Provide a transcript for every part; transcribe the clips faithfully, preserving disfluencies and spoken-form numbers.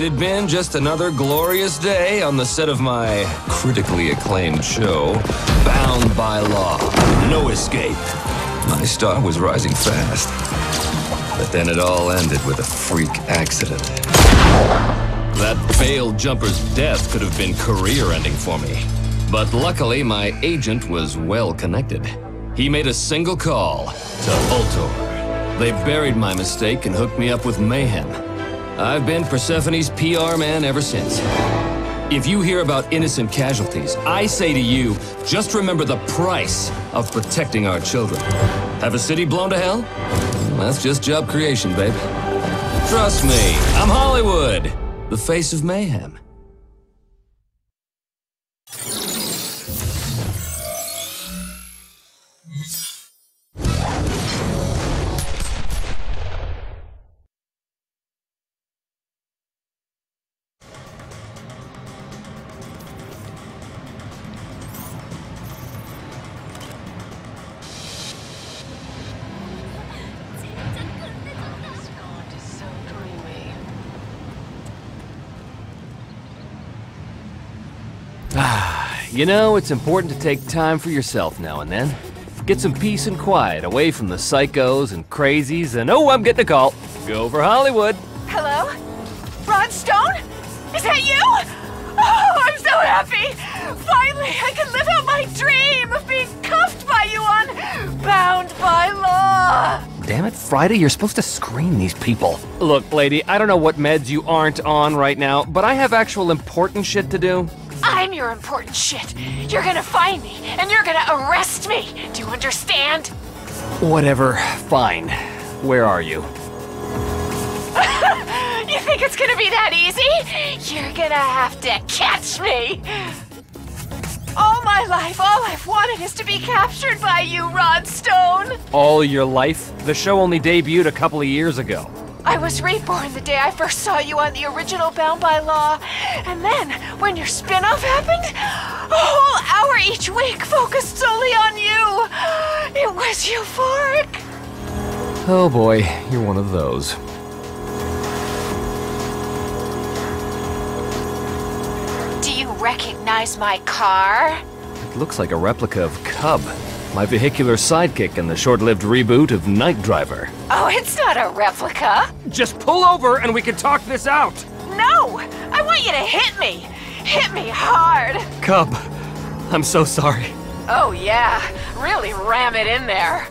It had been just another glorious day on the set of my critically acclaimed show, Bound by Law. No escape. My star was rising fast. But then it all ended with a freak accident. That failed jumper's death could have been career-ending for me. But luckily, my agent was well-connected. He made a single call to Ultor. They buried my mistake and hooked me up with Mayhem. I've been Persephone's P R man ever since. If you hear about innocent casualties, I say to you, just remember the price of protecting our children. Have a city blown to hell? That's just job creation, babe. Trust me, I'm Hollywood, the face of Mayhem. You know, it's important to take time for yourself now and then. Get some peace and quiet away from the psychos and crazies and, oh, I'm getting a call. Go for Hollywood. Hello? Rod Stone? Is that you? Oh, I'm so happy. Finally, I can live out my dream of being cuffed by you on Bound by Law. Damn it, Friday, you're supposed to screen these people. Look, lady, I don't know what meds you aren't on right now, but I have actual important shit to do. I'm your important shit. You're gonna find me, and you're gonna arrest me. Do you understand? Whatever. Fine. Where are you? You think it's gonna be that easy? You're gonna have to catch me. All my life, all I've wanted is to be captured by you, Rod Stone. All your life? The show only debuted a couple of years ago. I was reborn the day I first saw you on the original Bound by Law. And then, when your spin-off happened, a whole hour each week focused solely on you. It was euphoric. Oh boy, you're one of those. Do you recognize my car? It looks like a replica of Cub. My vehicular sidekick in the short-lived reboot of Night Driver. Oh, it's not a replica. Just pull over and we can talk this out. No, I want you to hit me. Hit me hard. Cub, I'm so sorry. Oh yeah, really ram it in there.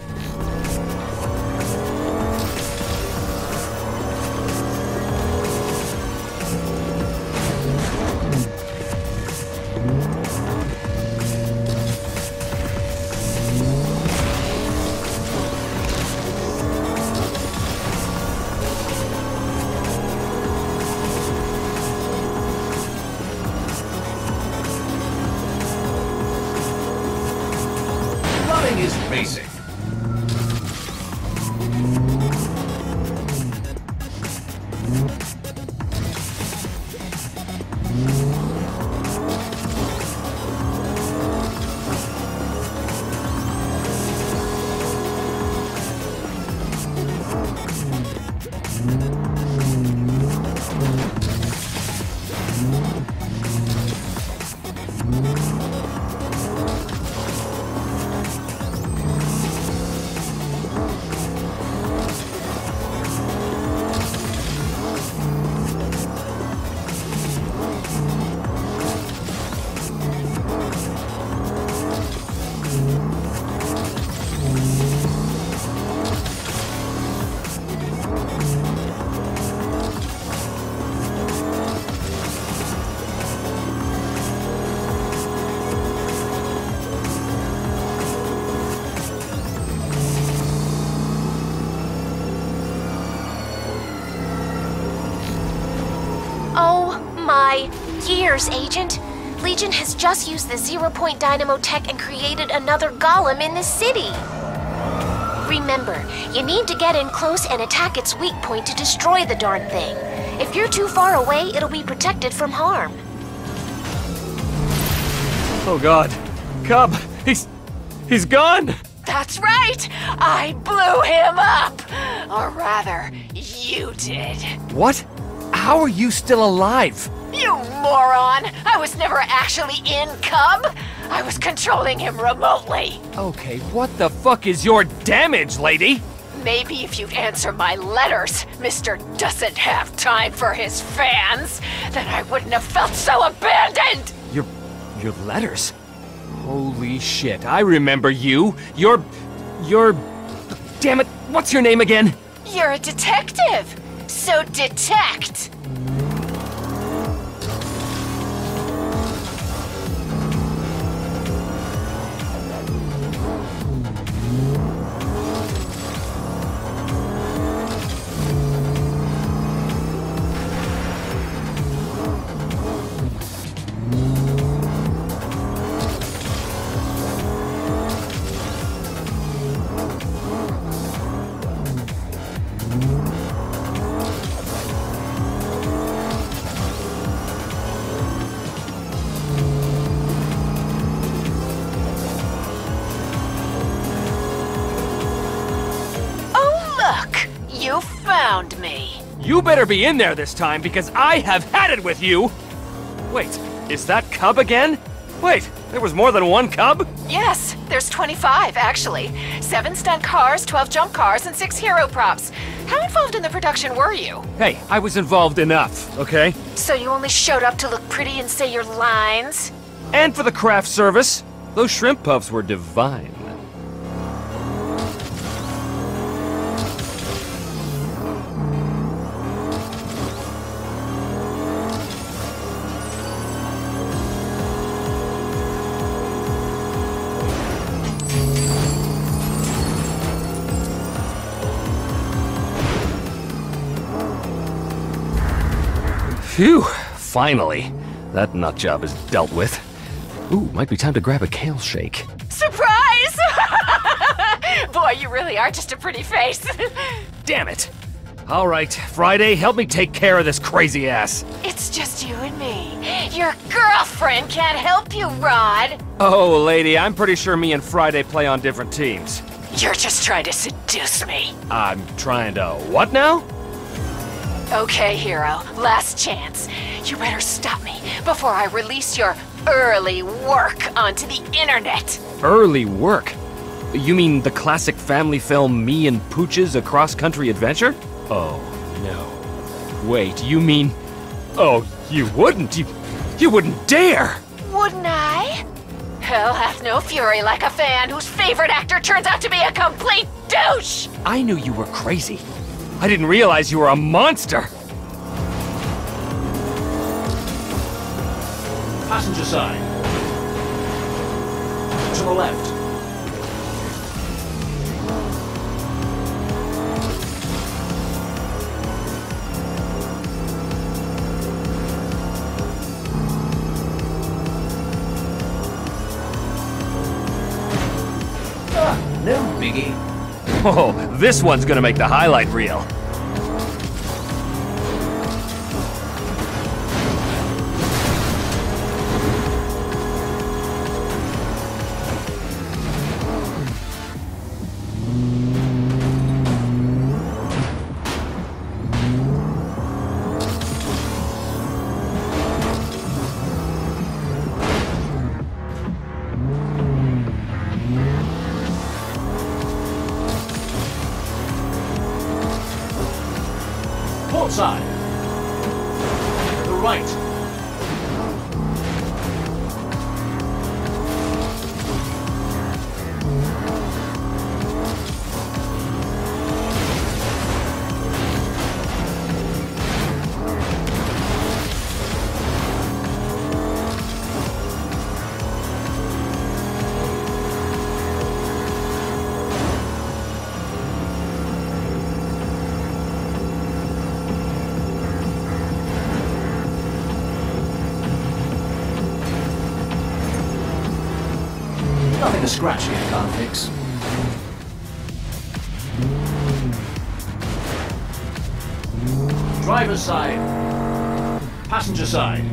Years, Agent. Legion has just used the Zero Point Dynamo tech and created another golem in this city. Remember, you need to get in close and attack its weak point to destroy the darn thing. If you're too far away, it'll be protected from harm. Oh God. Cub, he's... he's gone! That's right! I blew him up! Or rather, you did. What? How are you still alive? You moron! I was never actually in Cub! I was controlling him remotely! Okay, what the fuck is your damage, lady? Maybe if you'd answer my letters, Mister Doesn't Have Time for His Fans, then I wouldn't have felt so abandoned! Your... your letters? Holy shit, I remember you! You're... you're... damn it, what's your name again? You're a detective! So detect! You better be in there this time, because I have had it with you! Wait, is that Cub again? Wait, there was more than one Cub? Yes, there's twenty-five, actually. Seven stunt cars, twelve jump cars, and six hero props. How involved in the production were you? Hey, I was involved enough, okay? So you only showed up to look pretty and say your lines? And for the craft service. Those shrimp puffs were divine. Phew! Finally! That nut job is dealt with. Ooh, might be time to grab a kale shake. Surprise! Boy, you really are just a pretty face. Damn it! Alright, Friday, help me take care of this crazy ass. It's just you and me. Your girlfriend can't help you, Rod! Oh, lady, I'm pretty sure me and Friday play on different teams. You're just trying to seduce me. I'm trying to what now? Okay, hero. Last chance. You better stop me before I release your early work onto the internet. Early work? You mean the classic family film Me and Pooches, A Cross-Country Adventure? Oh, no. Wait, you mean... Oh, you wouldn't. You, you wouldn't dare. Wouldn't I? Hell hath no fury like a fan whose favorite actor turns out to be a complete douche. I knew you were crazy. I didn't realize you were a monster! Passenger side. To the left. Ah, no biggie. Oh, this one's gonna make the highlight reel. Side. The right. Scratch here, can't fix. Driver's side. Passenger side.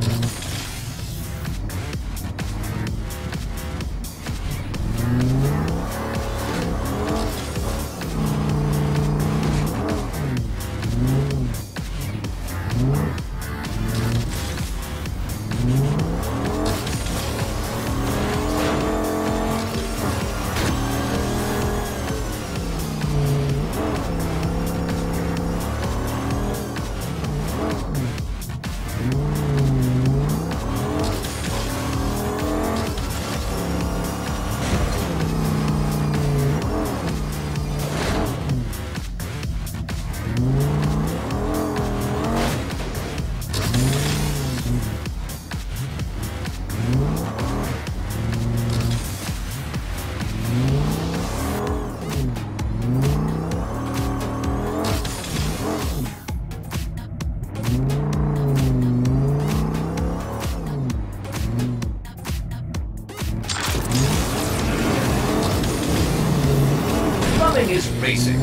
is racing.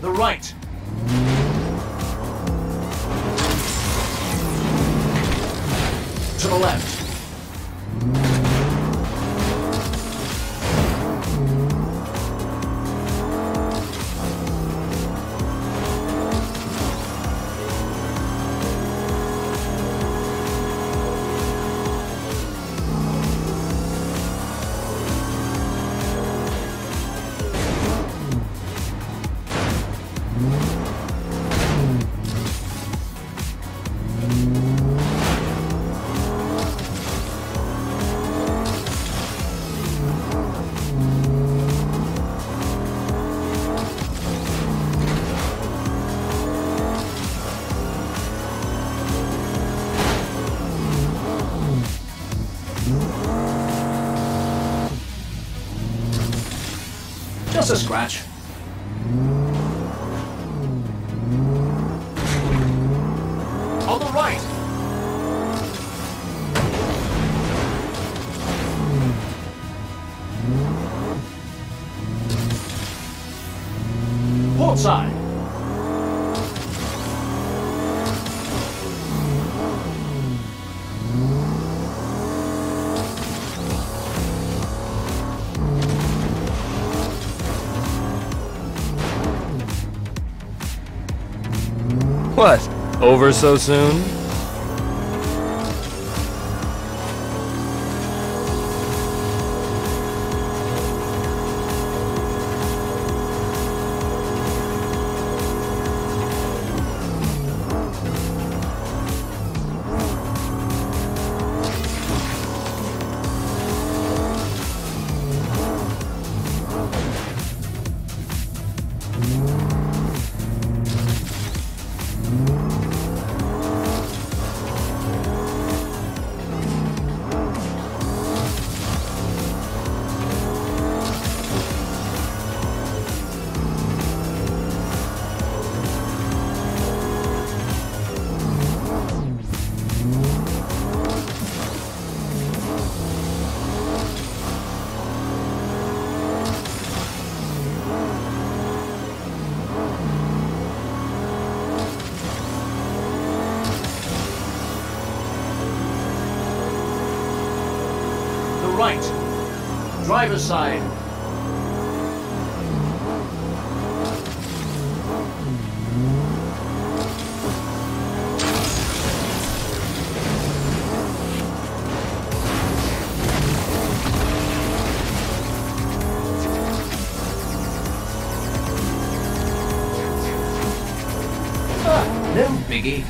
The right. To the left. Just a scratch. On the right. Port side. What? Over so soon? Right, driver's side. Ah, no biggie.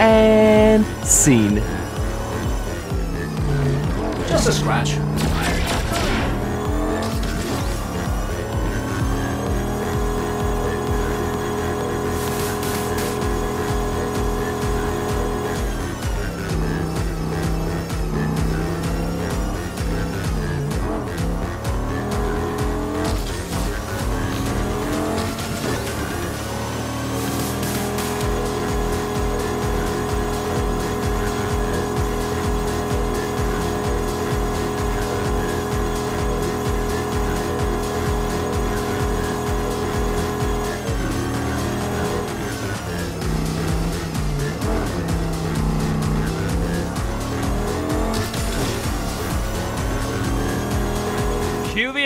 And scene. Just a scratch.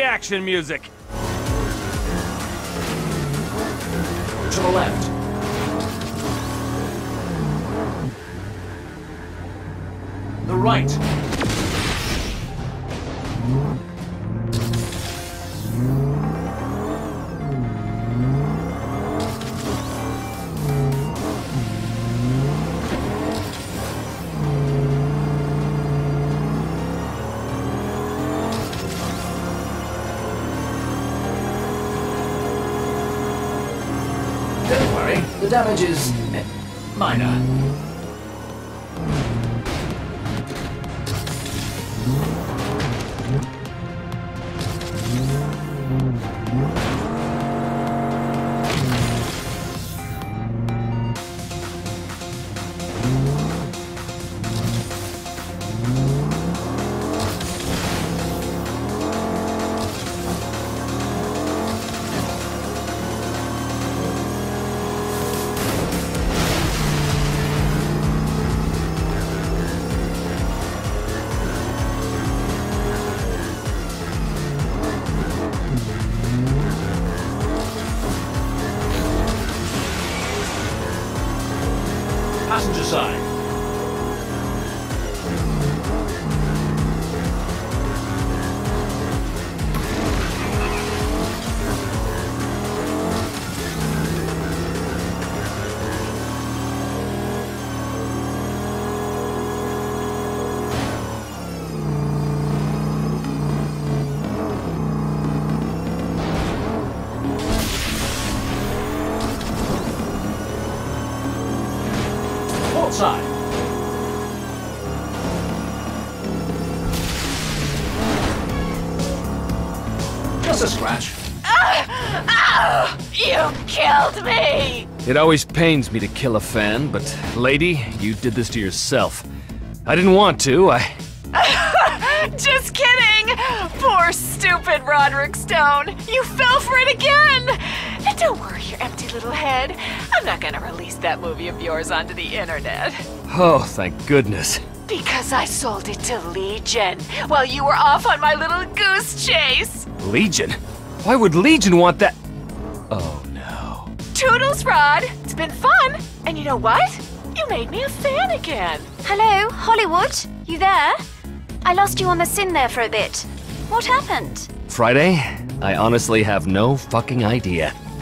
Action music. To the left. The right. The damage is minor. Passenger side. Side. Just a scratch. Oh, oh, you killed me! It always pains me to kill a fan, but lady, you did this to yourself. I didn't want to, I... Just kidding! Poor stupid Roderick Stone! You fell for it again! And don't worry your empty little head. I'm not gonna release that movie of yours onto the internet. Oh, thank goodness. Because I sold it to Legion while you were off on my little goose chase. Legion? Why would Legion want that? Oh no. Toodles, Rod. It's been fun. And you know what? You made me a fan again. Hello, Hollywood. You there? I lost you on the sin there for a bit. What happened? Friday? I honestly have no fucking idea.